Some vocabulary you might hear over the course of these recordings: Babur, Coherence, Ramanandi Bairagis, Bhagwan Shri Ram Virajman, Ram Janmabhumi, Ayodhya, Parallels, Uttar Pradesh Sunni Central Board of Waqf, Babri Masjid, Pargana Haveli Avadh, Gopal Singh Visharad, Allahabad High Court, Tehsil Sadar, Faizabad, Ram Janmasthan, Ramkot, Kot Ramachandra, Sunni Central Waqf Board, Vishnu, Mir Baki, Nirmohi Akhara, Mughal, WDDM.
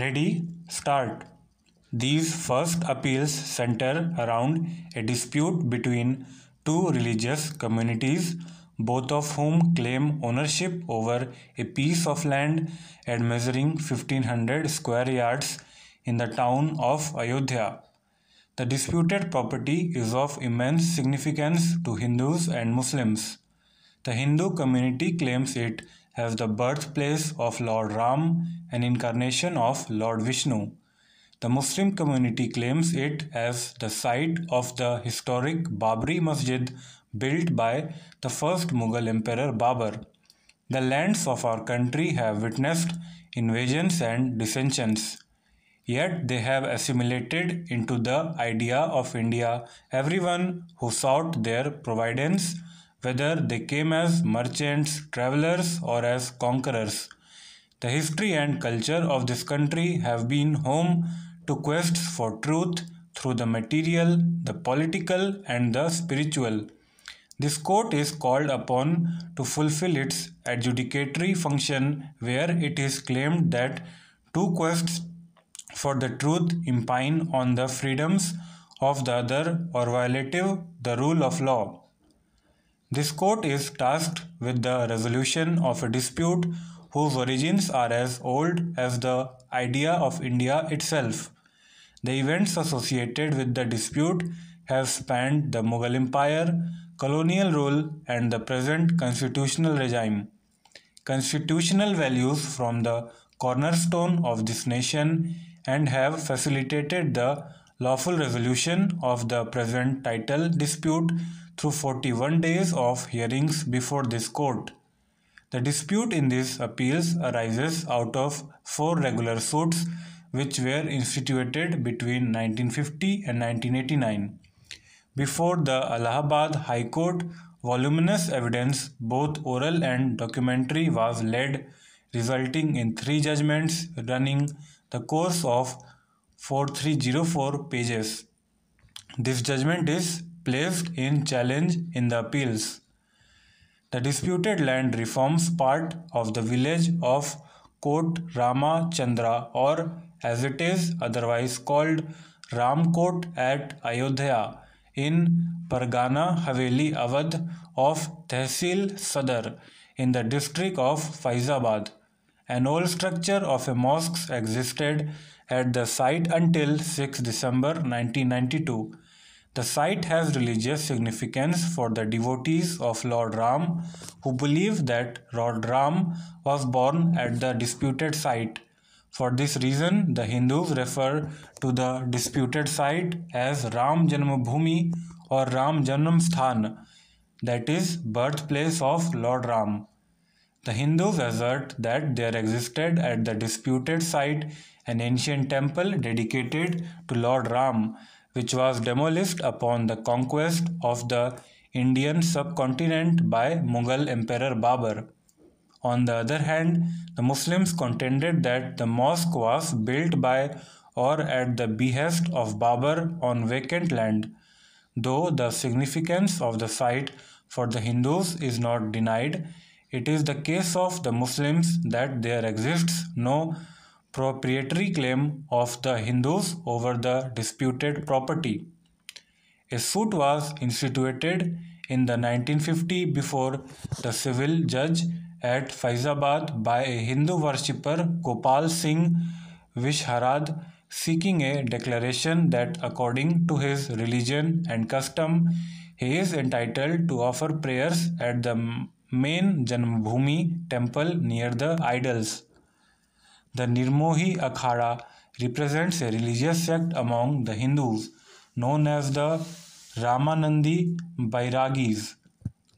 Ready, start. These first appeals center around a dispute between two religious communities, both of whom claim ownership over a piece of land and measuring 1500 square yards in the town of Ayodhya. The disputed property is of immense significance to Hindus and Muslims. The Hindu community claims it as the birthplace of Lord Ram, an incarnation of Lord Vishnu. The Muslim community claims it as the site of the historic Babri Masjid built by the first Mughal Emperor Babur. The lands of our country have witnessed invasions and dissensions. Yet they have assimilated into the idea of India everyone who sought their providence, whether they came as merchants, travelers, or as conquerors. The history and culture of this country have been home to quests for truth through the material, the political, and the spiritual. This court is called upon to fulfill its adjudicatory function, where it is claimed that two quests for the truth impinge on the freedoms of the other or violative the rule of law. This court is tasked with the resolution of a dispute whose origins are as old as the idea of India itself. The events associated with the dispute have spanned the Mughal Empire, colonial rule, and the present constitutional regime. Constitutional values form the cornerstone of this nation and have facilitated the lawful resolution of the present title dispute through 41 days of hearings before this court. The dispute in these appeals arises out of four regular suits which were instituted between 1950 and 1989. Before the Allahabad High Court, voluminous evidence, both oral and documentary, was laid, resulting in three judgments running the course of 4304 pages. This judgment is placed in challenge in the appeals. The disputed land reforms part of the village of Kot Ramachandra, or as it is otherwise called Ramkot, at Ayodhya in Pargana Haveli Avadh of Tehsil Sadar in the district of Faizabad. An old structure of a mosque existed at the site until 6 December 1992. The site has religious significance for the devotees of Lord Ram, who believe that Lord Ram was born at the disputed site. For this reason, the Hindus refer to the disputed site as Ram Janmabhumi or Ram Janmasthan, that is, birthplace of Lord Ram. The Hindus assert that there existed at the disputed site an ancient temple dedicated to Lord Ram, which was demolished upon the conquest of the Indian subcontinent by Mughal Emperor Babur. On the other hand, the Muslims contended that the mosque was built by or at the behest of Babur on vacant land, though the significance of the site for the Hindus is not denied. It is the case of the Muslims that there exists no proprietary claim of the Hindus over the disputed property. A suit was instituted in the 1950 before the civil judge at Faizabad by a Hindu worshipper, Gopal Singh Visharad, seeking a declaration that according to his religion and custom, he is entitled to offer prayers at the main Janmabhumi temple near the idols. The Nirmohi Akhara represents a religious sect among the Hindus known as the Ramanandi Bairagis.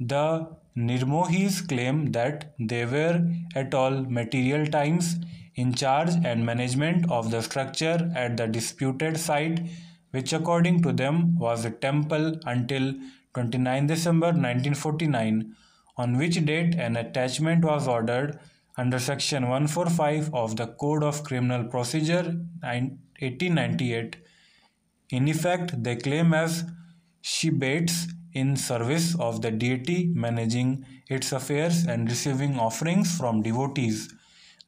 The Nirmohis claim that they were at all material times in charge and management of the structure at the disputed site, which according to them was a temple until 29 December 1949, on which date an attachment was ordered under Section 145 of the Code of Criminal Procedure 1898. In effect, they claim as shebates in service of the deity, managing its affairs and receiving offerings from devotees.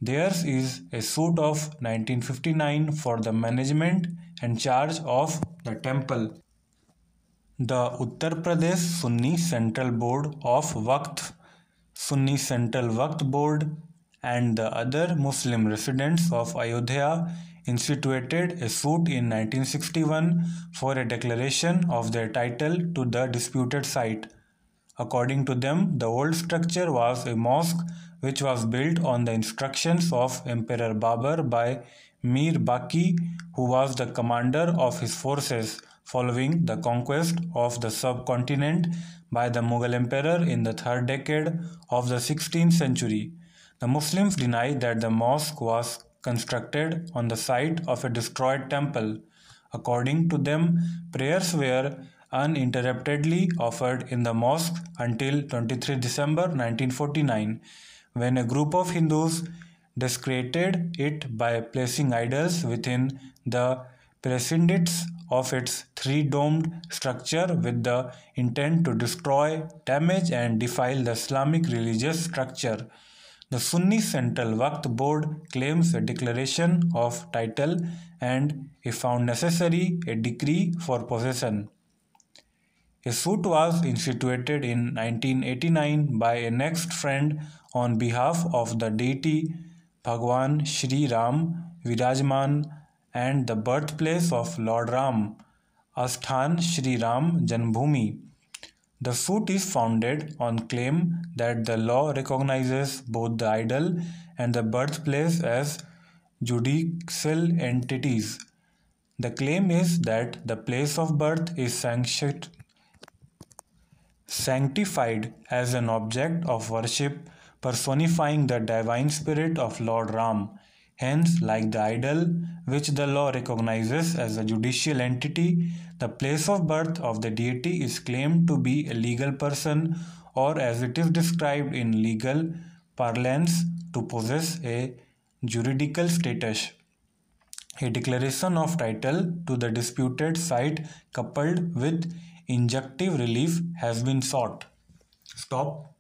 Theirs is a suit of 1959 for the management and charge of the temple. The Uttar Pradesh Sunni Central Board of Waqf, Sunni Central Waqf Board, and the other Muslim residents of Ayodhya instituted a suit in 1961 for a declaration of their title to the disputed site. According to them, the old structure was a mosque which was built on the instructions of Emperor Babur by Mir Baki, who was the commander of his forces following the conquest of the subcontinent by the Mughal emperor in the third decade of the 16th century. The Muslims deny that the mosque was constructed on the site of a destroyed temple. According to them, prayers were uninterruptedly offered in the mosque until 23 December 1949, when a group of Hindus desecrated it by placing idols within the precincts of its three-domed structure with the intent to destroy, damage and defile the Islamic religious structure. The Sunni Central Waqf Board claims a declaration of title and, if found necessary, a decree for possession. A suit was instituted in 1989 by a next friend on behalf of the deity Bhagwan Shri Ram Virajman and the birthplace of Lord Ram, Asthan Shri Ram Janmabhumi. The suit is founded on claim that the law recognizes both the idol and the birthplace as judicial entities. The claim is that the place of birth is sanctified as an object of worship personifying the divine spirit of Lord Ram. Hence, like the idol, which the law recognizes as a judicial entity, the place of birth of the deity is claimed to be a legal person, or as it is described in legal parlance, to possess a juridical status. A declaration of title to the disputed site coupled with injunctive relief has been sought. Stop.